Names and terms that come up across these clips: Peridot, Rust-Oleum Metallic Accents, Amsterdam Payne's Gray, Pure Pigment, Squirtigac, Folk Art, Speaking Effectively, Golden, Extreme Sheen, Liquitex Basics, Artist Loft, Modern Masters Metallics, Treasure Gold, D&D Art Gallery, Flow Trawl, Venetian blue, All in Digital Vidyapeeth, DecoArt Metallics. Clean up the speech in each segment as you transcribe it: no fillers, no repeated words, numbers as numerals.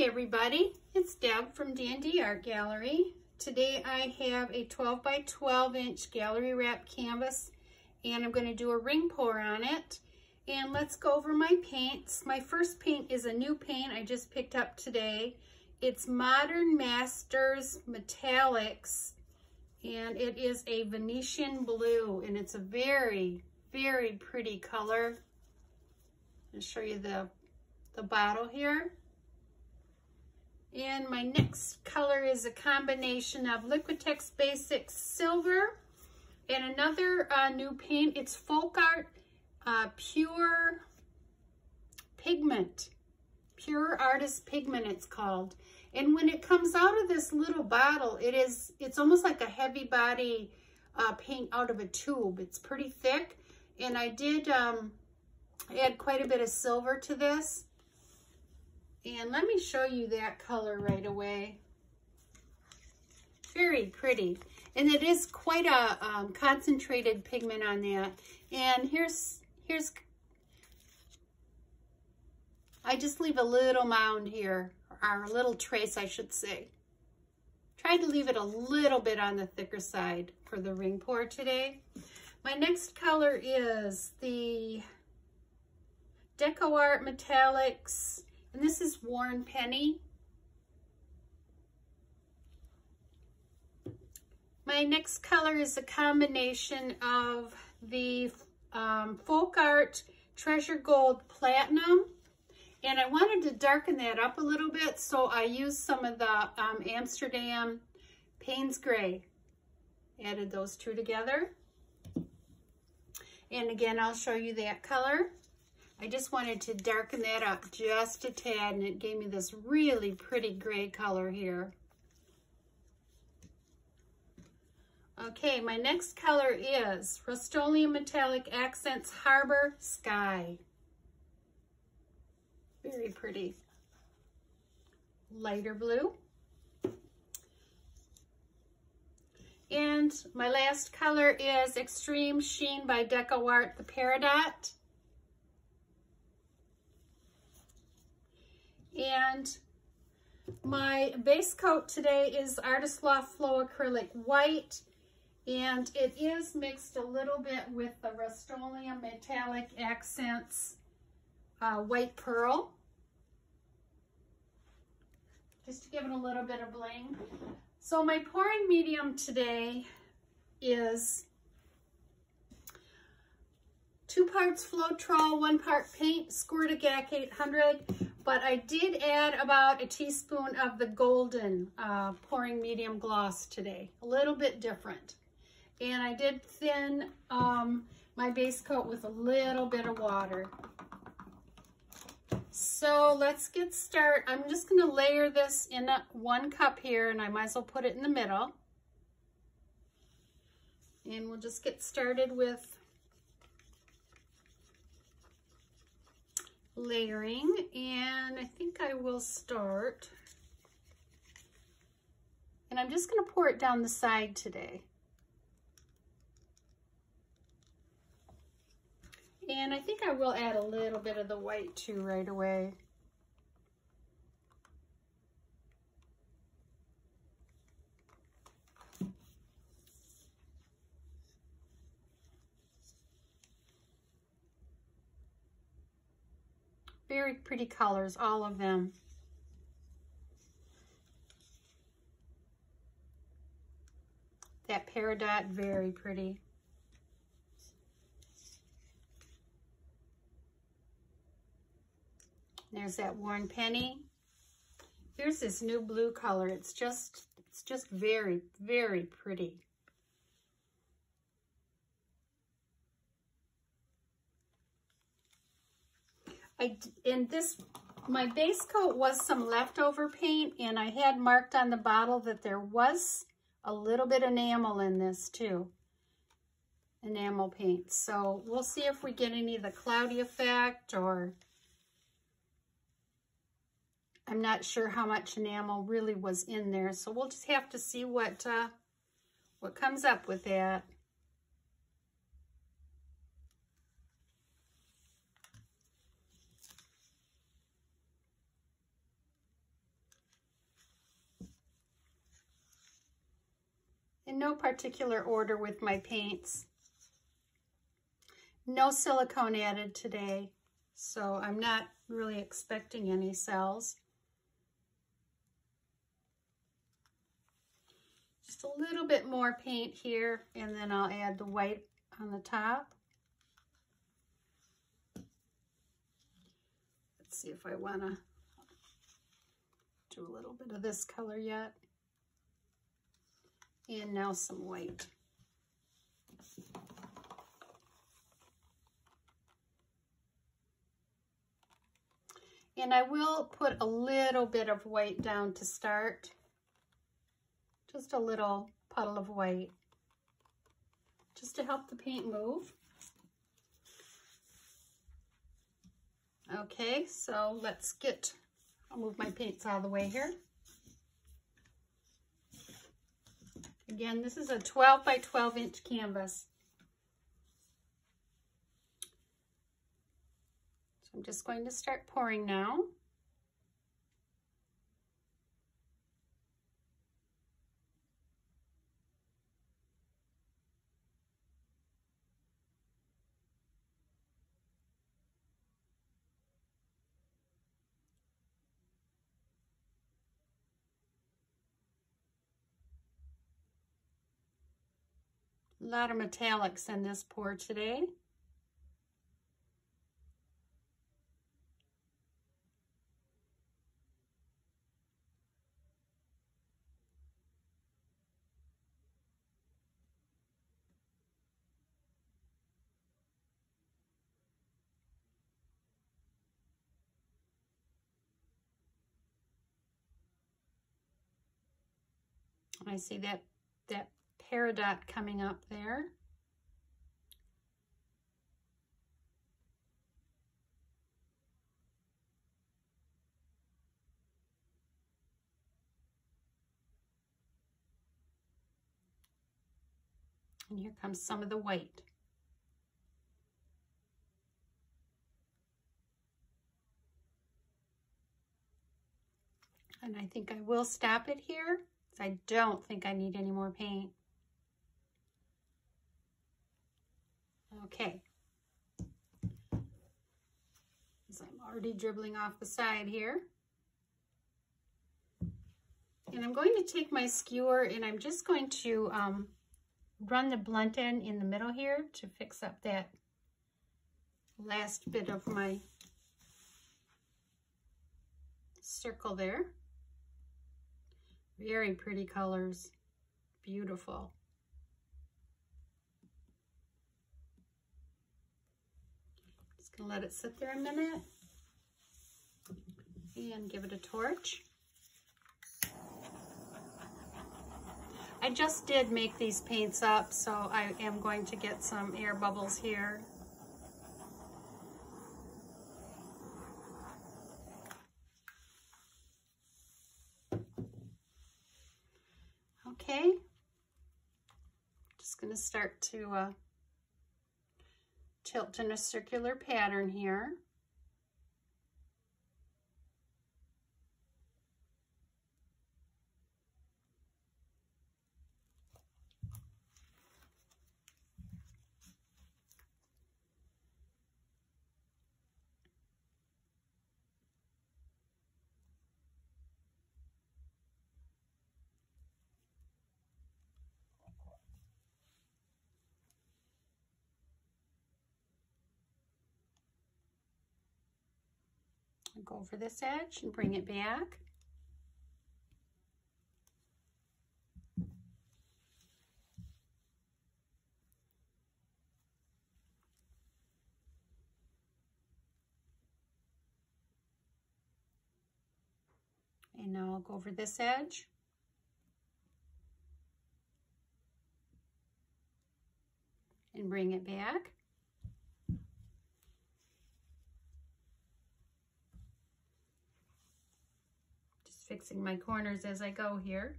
Hi everybody, it's Deb from D&D Art Gallery. Today I have a 12 by 12 inch gallery wrap canvas and I'm going to do a ring pour on it. And let's go over my paints. My first paint is a new paint I just picked up today. It's Modern Masters Metallics and it is a Venetian blue and it's a very, very pretty color. I'll show you the bottle here. And my next color is a combination of Liquitex Basics Silver and another new paint. It's Folk Art Pure Pigment. Pure Artist Pigment it's called. And when it comes out of this little bottle, it's almost like a heavy body paint out of a tube. It's pretty thick. And I did add quite a bit of silver to this. And let me show you that color right away. Very pretty. And it is quite a concentrated pigment on that. And here's, I just leave a little mound here, or a little trace, I should say. Try to leave it a little bit on the thicker side for the ring pour today. My next color is the DecoArt Metallics. And this is Warren Penny. My next color is a combination of the Folk Art Treasure Gold Platinum. And I wanted to darken that up a little bit, so I used some of the Amsterdam Payne's Gray. Added those two together. And again, I'll show you that color. I just wanted to darken that up just a tad, and it gave me this really pretty gray color here. Okay, my next color is Rust-Oleum Metallic Accents Harbor Sky. Very pretty. Lighter blue. And my last color is Extreme Sheen by DecoArt, the Peridot. And my base coat today is Artist Loft Flow Acrylic White, and it is mixed a little bit with the Rust-Oleum Metallic Accents White Pearl, just to give it a little bit of bling. So my pouring medium today is 2 parts Flow Trawl, 1 part paint, Squirtigac 800. But I did add about a teaspoon of the Golden pouring medium gloss today. A little bit different. And I did thin my base coat with a little bit of water. So let's get started. I'm just going to layer this in 1 cup here, and I might as well put it in the middle. And we'll just get started with layering, and I think I will start, and I'm just going to pour it down the side today. And I think I will add a little bit of the white too right away. Very pretty colors, all of them. That Peridot, very pretty. There's that Warren Penny. Here's this new blue color. It's just very, very pretty. My base coat was some leftover paint, and I had marked on the bottle that there was a little bit of enamel in this too, enamel paint. So we'll see if we get any of the cloudy effect, or I'm not sure how much enamel really was in there. So we'll just have to see what comes up with that. in no particular order with my paints. No silicone added today, so I'm not really expecting any cells. Just a little bit more paint here, and then I'll add the white on the top. Let's see if I want to do a little bit of this color yet. And now some white. And I will put a little bit of white down to start. Just a little puddle of white, just to help the paint move. Okay, so let's get, I'll move my paints out of the way here. Again, this is a 12 by 12 inch canvas. So I'm just going to start pouring now. A lot of metallics in this pour today. I see that Peridot coming up there. And here comes some of the white. And I think I will stop it here. I don't think I need any more paint. Okay, because I'm already dribbling off the side here. And I'm going to take my skewer and I'm just going to run the blunt end in the middle here to fix up that last bit of my circle there. Very pretty colors, beautiful. Let it sit there a minute and give it a torch. I just did make these paints up, so I am going to get some air bubbles here. Okay, just going to start to tilt in a circular pattern here. Go over this edge and bring it back. And now I'll go over this edge. And bring it back. Fixing my corners as I go here.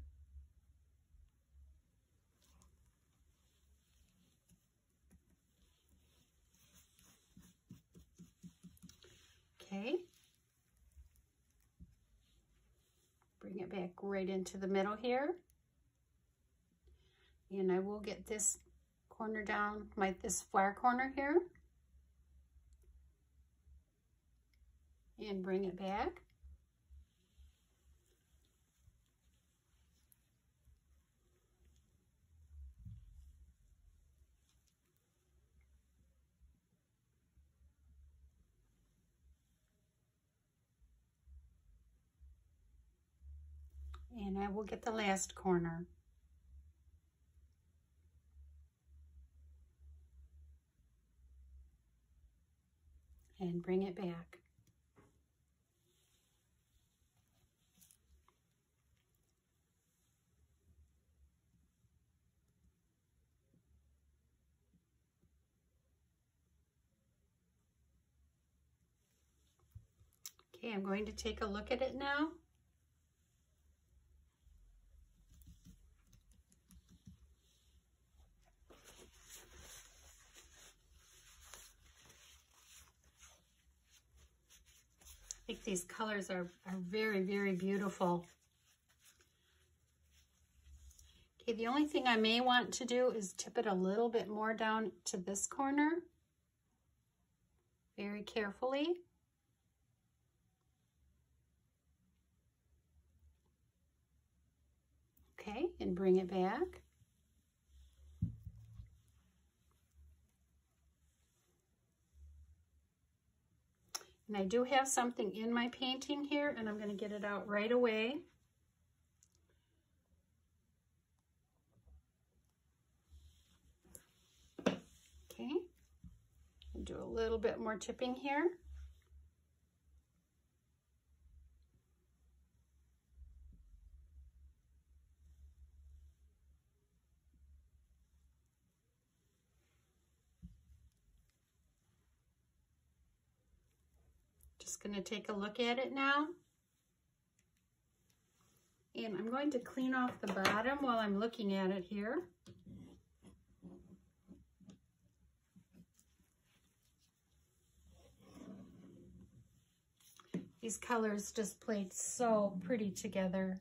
Okay. Bring it back right into the middle here. and I will get this corner down, this flower corner here, and bring it back. And I will get the last corner. And bring it back. Okay, I'm going to take a look at it now. I think these colors are very, very beautiful. Okay, the only thing I may want to do is tip it a little bit more down to this corner, very carefully. Okay, and bring it back. And I do have something in my painting here, and I'm going to get it out right away. Okay, do a little bit more tipping here. Going to take a look at it now, and I'm going to clean off the bottom while I'm looking at it here. These colors just played so pretty together.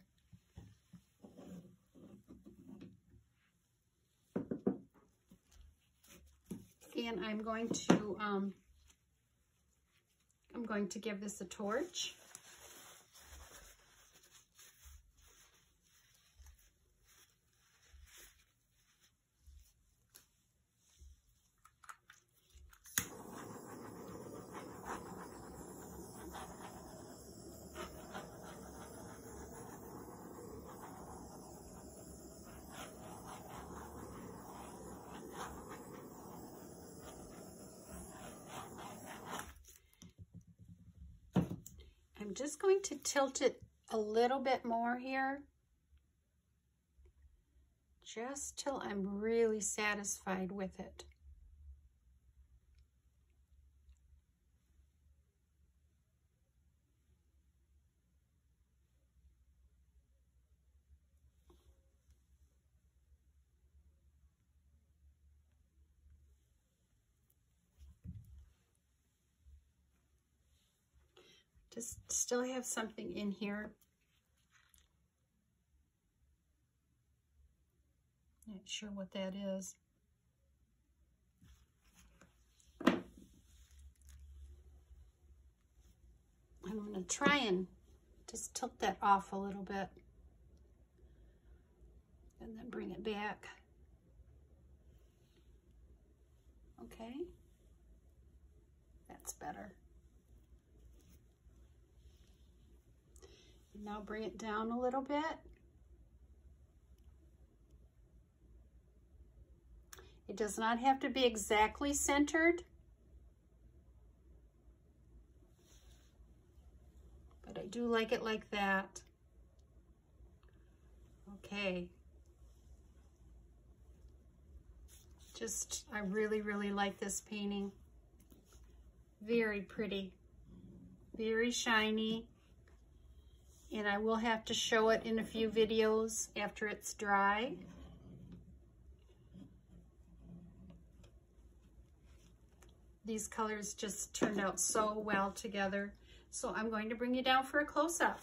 And I'm going to give this a torch. I'm just going to tilt it a little bit more here, just till I'm really satisfied with it. Just still have something in here. Not sure what that is. I'm going to try and just tilt that off a little bit and then bring it back. Okay, that's better. Now bring it down a little bit. It does not have to be exactly centered, but I do like it like that. Okay. I really, really like this painting. Very pretty, very shiny. And I will have to show it in a few videos after it's dry. These colors just turned out so well together. So I'm going to bring you down for a close-up.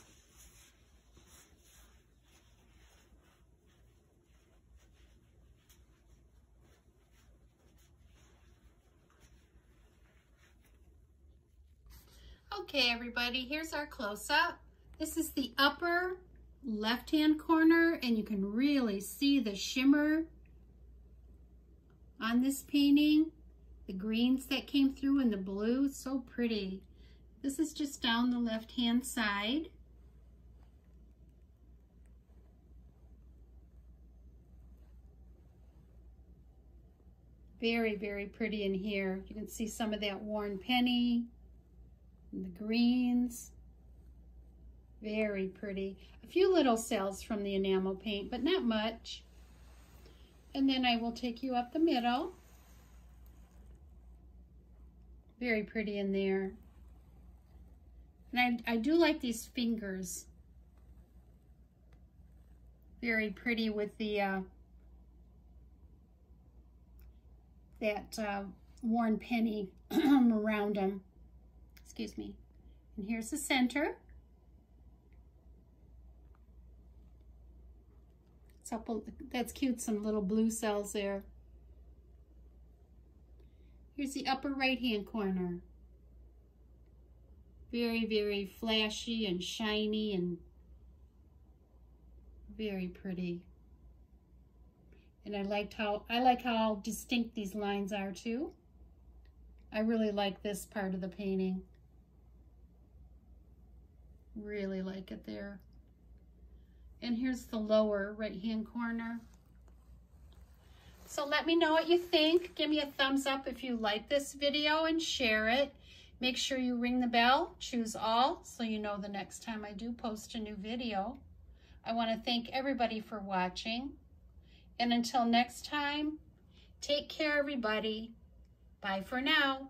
Okay, everybody, here's our close-up. This is the upper left-hand corner, and you can really see the shimmer on this painting. The greens that came through and the blue, so pretty. This is just down the left-hand side. Very, very pretty in here. You can see some of that worn penny and the greens. Very pretty. A few little cells from the enamel paint, but not much. And then I will take you up the middle. Very pretty in there. And I do like these fingers. Very pretty with the that worn penny around them. Excuse me. And here's the center. It's up, that's cute, some little blue cells there. Here's the upper right-hand corner. Very, very flashy and shiny and very pretty. And I like how distinct these lines are too. I really like this part of the painting. Really like it there. And here's the lower right-hand corner. So let me know what you think. Give me a thumbs up if you like this video and share it. Make sure you ring the bell, choose all, so you know the next time I do post a new video. I want to thank everybody for watching. And until next time, take care, everybody. Bye for now.